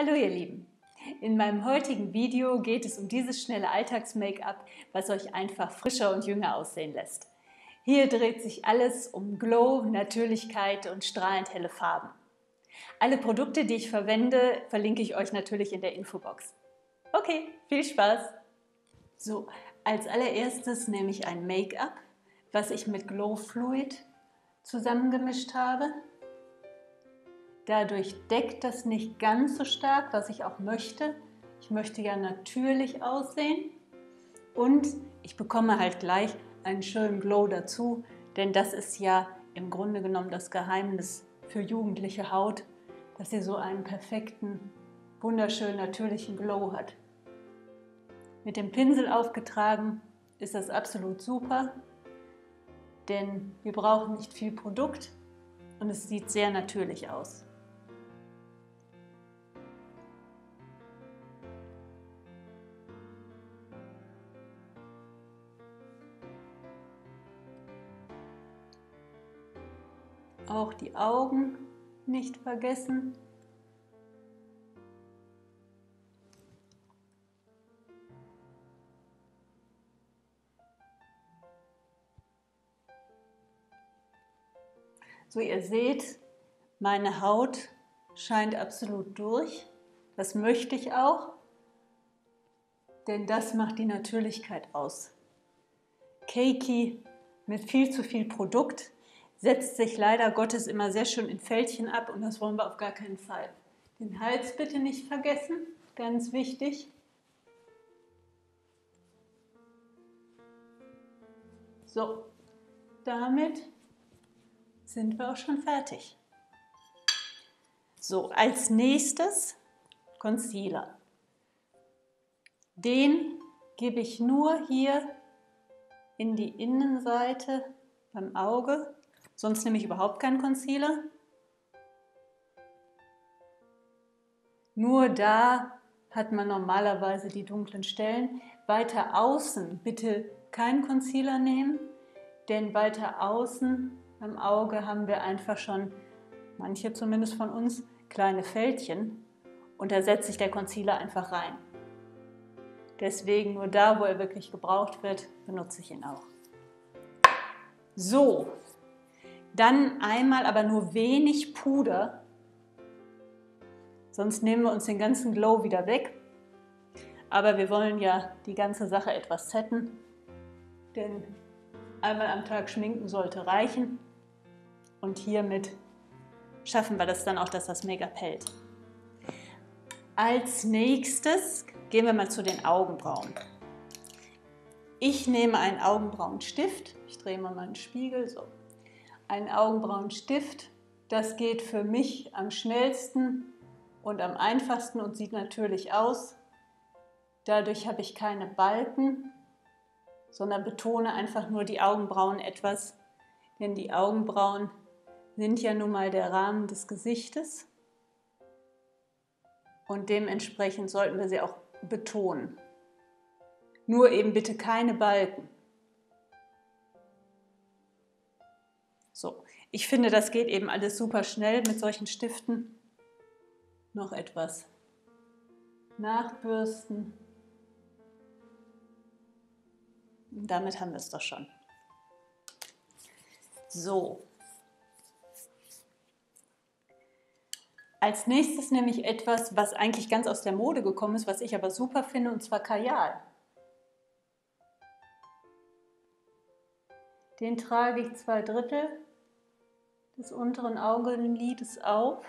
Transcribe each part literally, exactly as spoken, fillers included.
Hallo ihr Lieben! In meinem heutigen Video geht es um dieses schnelle Alltags-Make-up, was euch einfach frischer und jünger aussehen lässt. Hier dreht sich alles um Glow, Natürlichkeit und strahlend helle Farben. Alle Produkte, die ich verwende, verlinke ich euch natürlich in der Infobox. Okay, viel Spaß! So, als allererstes nehme ich ein Make-up, was ich mit Glow Fluid zusammengemischt habe. Dadurch deckt das nicht ganz so stark, was ich auch möchte. Ich möchte ja natürlich aussehen und ich bekomme halt gleich einen schönen Glow dazu, denn das ist ja im Grunde genommen das Geheimnis für jugendliche Haut, dass sie so einen perfekten, wunderschönen, natürlichen Glow hat. Mit dem Pinsel aufgetragen ist das absolut super, denn wir brauchen nicht viel Produkt und es sieht sehr natürlich aus. Auch die Augen nicht vergessen. So, ihr seht, meine Haut scheint absolut durch. Das möchte ich auch, denn das macht die Natürlichkeit aus. Cakey mit viel zu viel Produkt setzt sich leider Gottes immer sehr schön in Fältchen ab und das wollen wir auf gar keinen Fall. Den Hals bitte nicht vergessen, ganz wichtig. So, damit sind wir auch schon fertig. So, als nächstes Concealer. Den gebe ich nur hier in die Innenseite beim Auge. Sonst nehme ich überhaupt keinen Concealer. Nur da hat man normalerweise die dunklen Stellen. Weiter außen bitte keinen Concealer nehmen, denn weiter außen am Auge haben wir einfach schon, manche zumindest von uns, kleine Fältchen und da setzt sich der Concealer einfach rein. Deswegen nur da, wo er wirklich gebraucht wird, benutze ich ihn auch. So. Dann einmal aber nur wenig Puder, sonst nehmen wir uns den ganzen Glow wieder weg. Aber wir wollen ja die ganze Sache etwas setten, denn einmal am Tag schminken sollte reichen. Und hiermit schaffen wir das dann auch, dass das Make-up hält. Als nächstes gehen wir mal zu den Augenbrauen. Ich nehme einen Augenbrauenstift, ich drehe mal meinen Spiegel so. Ein Augenbrauenstift, das geht für mich am schnellsten und am einfachsten und sieht natürlich aus. Dadurch habe ich keine Balken, sondern betone einfach nur die Augenbrauen etwas, denn die Augenbrauen sind ja nun mal der Rahmen des Gesichtes und dementsprechend sollten wir sie auch betonen. Nur eben bitte keine Balken. So, ich finde, das geht eben alles super schnell mit solchen Stiften. Noch etwas nachbürsten. Und damit haben wir es doch schon. So. Als nächstes nehme ich etwas, was eigentlich ganz aus der Mode gekommen ist, was ich aber super finde, und zwar Kajal. Den trage ich zwei Drittel des unteren Augenlides auf.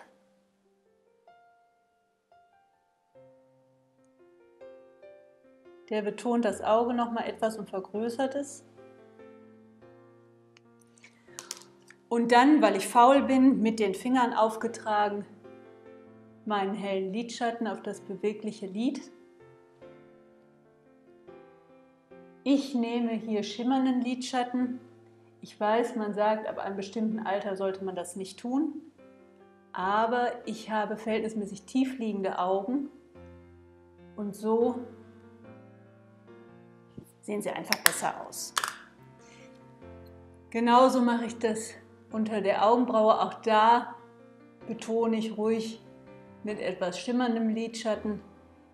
Der betont das Auge noch mal etwas und vergrößert es. Und dann, weil ich faul bin, mit den Fingern aufgetragen, meinen hellen Lidschatten auf das bewegliche Lid. Ich nehme hier schimmernden Lidschatten. Ich weiß, man sagt, ab einem bestimmten Alter sollte man das nicht tun, aber ich habe verhältnismäßig tief liegende Augen und so sehen sie einfach besser aus. Genauso mache ich das unter der Augenbraue, auch da betone ich ruhig mit etwas schimmerndem Lidschatten.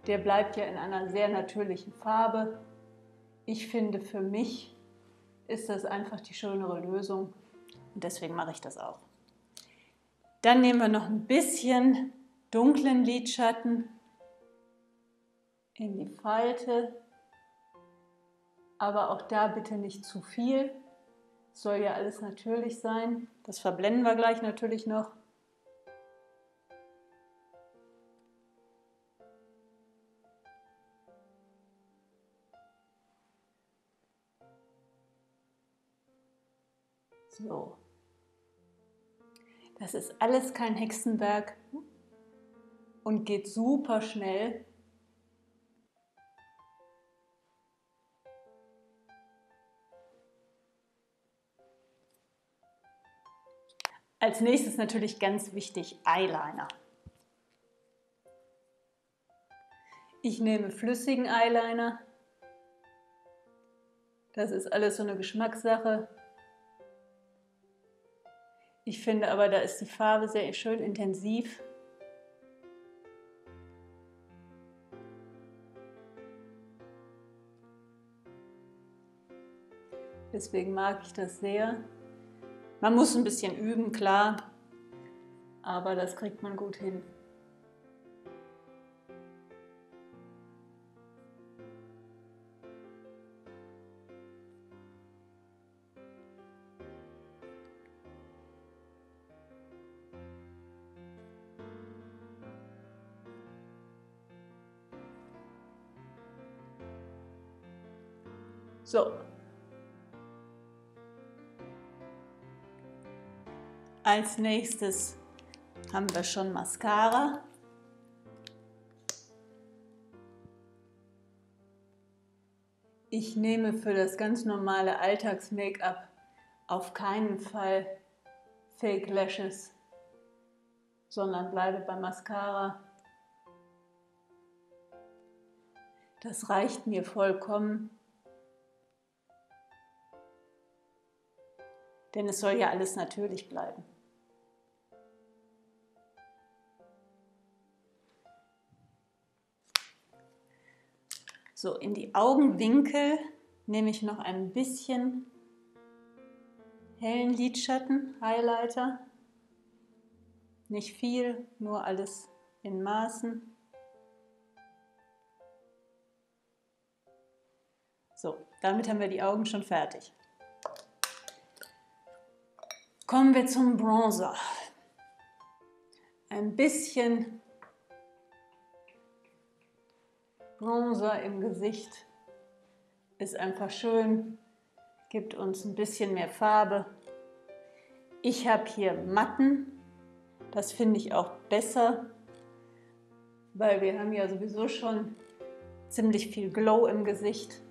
Der bleibt ja in einer sehr natürlichen Farbe. Ich finde, für mich ist das einfach die schönere Lösung und deswegen mache ich das auch. Dann nehmen wir noch ein bisschen dunklen Lidschatten in die Falte, aber auch da bitte nicht zu viel. Es soll ja alles natürlich sein. Das verblenden wir gleich natürlich noch. So, das ist alles kein Hexenwerk und geht super schnell. Als nächstes natürlich ganz wichtig Eyeliner. Ich nehme flüssigen Eyeliner. Das ist alles so eine Geschmackssache. Ich finde aber, da ist die Farbe sehr schön intensiv. Deswegen mag ich das sehr. Man muss ein bisschen üben, klar, aber das kriegt man gut hin. So. Als nächstes haben wir schon Mascara. Ich nehme für das ganz normale Alltags-Make-up auf keinen Fall Fake Lashes, sondern bleibe bei Mascara. Das reicht mir vollkommen. Denn es soll ja alles natürlich bleiben. So, in die Augenwinkel nehme ich noch ein bisschen hellen Lidschatten, Highlighter. Nicht viel, nur alles in Maßen. So, damit haben wir die Augen schon fertig. Kommen wir zum Bronzer. Ein bisschen Bronzer im Gesicht ist einfach schön, gibt uns ein bisschen mehr Farbe. Ich habe hier Matten, das finde ich auch besser, weil wir haben ja sowieso schon ziemlich viel Glow im Gesicht.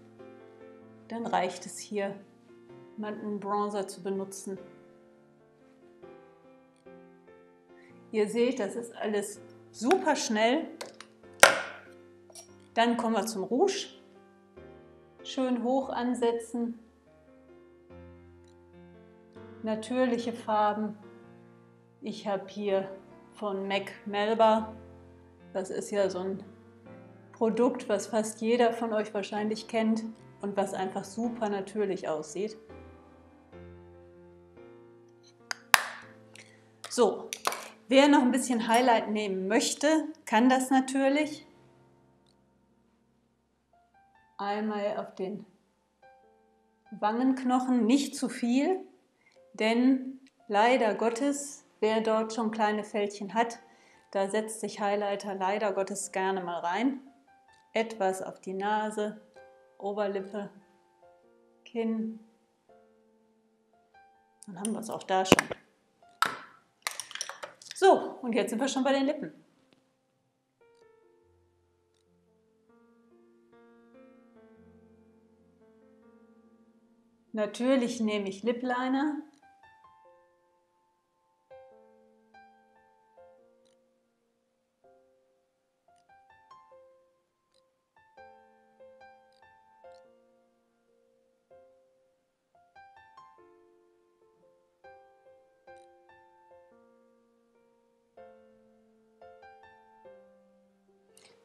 Dann reicht es hier, matten Bronzer zu benutzen. Ihr seht, das ist alles super schnell. Dann kommen wir zum Rouge. Schön hoch ansetzen. Natürliche Farben. Ich habe hier von MAC Melba. Das ist ja so ein Produkt, was fast jeder von euch wahrscheinlich kennt und was einfach super natürlich aussieht. So. Wer noch ein bisschen Highlight nehmen möchte, kann das natürlich. Einmal auf den Wangenknochen, nicht zu viel, denn leider Gottes, wer dort schon kleine Fältchen hat, da setzt sich Highlighter leider Gottes gerne mal rein. Etwas auf die Nase, Oberlippe, Kinn. Dann haben wir es auch da schon. So, und jetzt sind wir schon bei den Lippen. Natürlich nehme ich Lip Liner.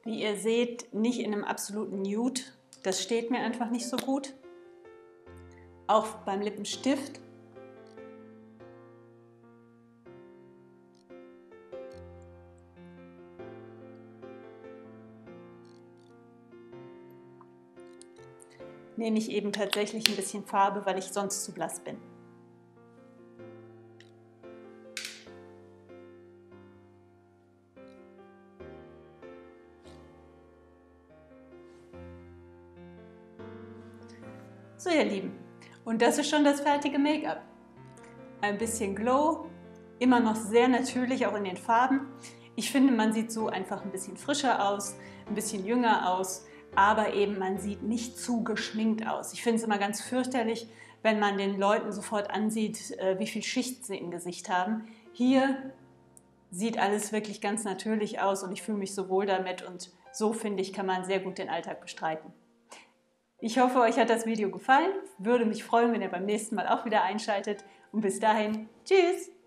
Wie ihr seht, nicht in einem absoluten Nude. Das steht mir einfach nicht so gut. Auch beim Lippenstift. Nehme ich eben tatsächlich ein bisschen Farbe, weil ich sonst zu blass bin. So, ihr Lieben, und das ist schon das fertige Make-up. Ein bisschen Glow, immer noch sehr natürlich, auch in den Farben. Ich finde, man sieht so einfach ein bisschen frischer aus, ein bisschen jünger aus. Aber eben, man sieht nicht zu geschminkt aus. Ich finde es immer ganz fürchterlich, wenn man den Leuten sofort ansieht, wie viel Schicht sie im Gesicht haben. Hier sieht alles wirklich ganz natürlich aus und ich fühle mich so wohl damit. Und so, finde ich, kann man sehr gut den Alltag bestreiten. Ich hoffe, euch hat das Video gefallen. Würde mich freuen, wenn ihr beim nächsten Mal auch wieder einschaltet. Und bis dahin, tschüss!